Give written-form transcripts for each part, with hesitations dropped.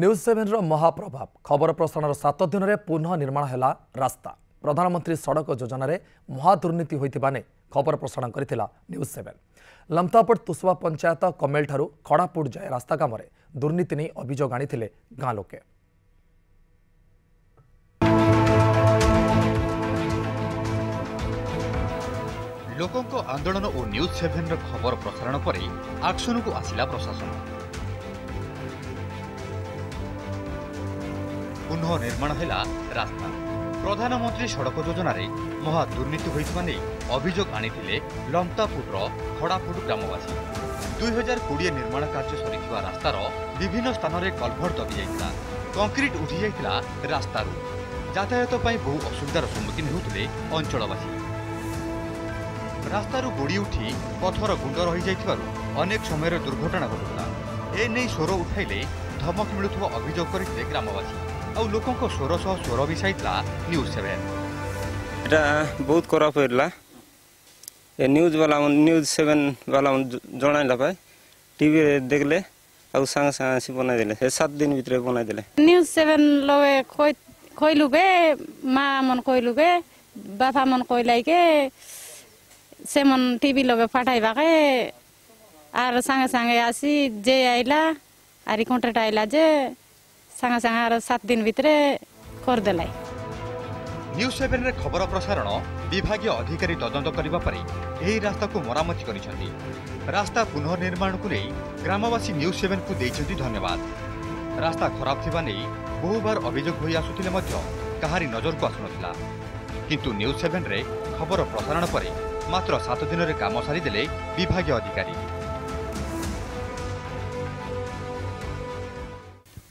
News 7 महाप्रभाव खबर प्रसारण 7 दिन में पुनः निर्माण है रास्ता। प्रधानमंत्री सड़क योजन में महादुर्नीति होता नहीं खबर प्रसारण कर न्यूज 7 लमतापट तुसवा पंचायत कमेल ठारू खड़ापुट जाए रास्ता कम दुर्नीति नहीं अभियोग आनी गाँ लोके लोकों आंदोलन और न्यूज 7 खबर प्रसारण पर एक्शन को आसला प्रशासन पुनः निर्माण है रास्ता। प्रधानमंत्री सड़क योजना रे महा दुर्नीति होता नहीं अभियोग आनी लमतापुटर खड़ापुट ग्रामवासी 2020 निर्माण कार्य सरीवा रास्तार विभिन्न स्थान में कलभर दबी जा कंक्रीट उठी जाता रास्तार यातायात बहु असुविधार सम्मुखीन होते अंचलवासी। रास्तार गोड़ी उठी पथर गुंड रही जाने समय दुर्घटना घटुला एने स्वर उठाइले धमक मिलुवा अभियोग करते ग्रामवासी और लोकों को स्वर सह स्वर मिसाइला न्यूज 7 बहुत खराब होगा। न्यूज 7 वाला जनला पाए टीवी देखले और संगे संगे आसी बना देले 7 दिन भीतर बना देले। न्यूज 7 लवे खोइलु बे माँ मन खोइलु बे बापा मन खोइलाई के से मन टीवी लवे फाटाइबा के आर संगे संगे आसी जे आइला आरी कॉन्ट्रैक्ट आइला जे संगा संगा 7 दिन भितरे कर देलाई। न्यूज 7 रे खबर प्रसारण विभाग अधिकारी तदंत करबा परे एही रास्ता को मरामति करिसथि। रास्ता पुनः निर्माण को ले ग्रामवासी न्यूज 7 को देइछथि धन्यवाद। रास्ता खराब थिबा नै बहुबार अभियोग होई आसुथिले मध्य कहारी नजर को आसुनथिला किंतु न्यूज 7 रे खबर प्रसारण परे मात्र 7 दिन रे काम सारी देले विभाग अधिकारी।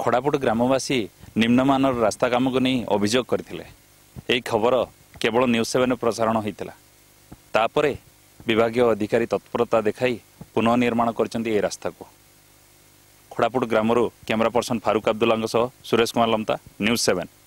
खड़ापुट ग्रामवासी निम्नमान रास्ता काम को नहीं अभियोग करथिले। एई खबर केवल न्यूज 7 प्रसारण होइतिला तापरे विभागीय अधिकारी तत्परता देखाई पुनः निर्माण करचंती एई रास्ता को। खड़ापुट ग्रामरो कैमरा पर्सन फारूक अब्दुल अंगस सुरेश कुमार लमता न्यूज 7।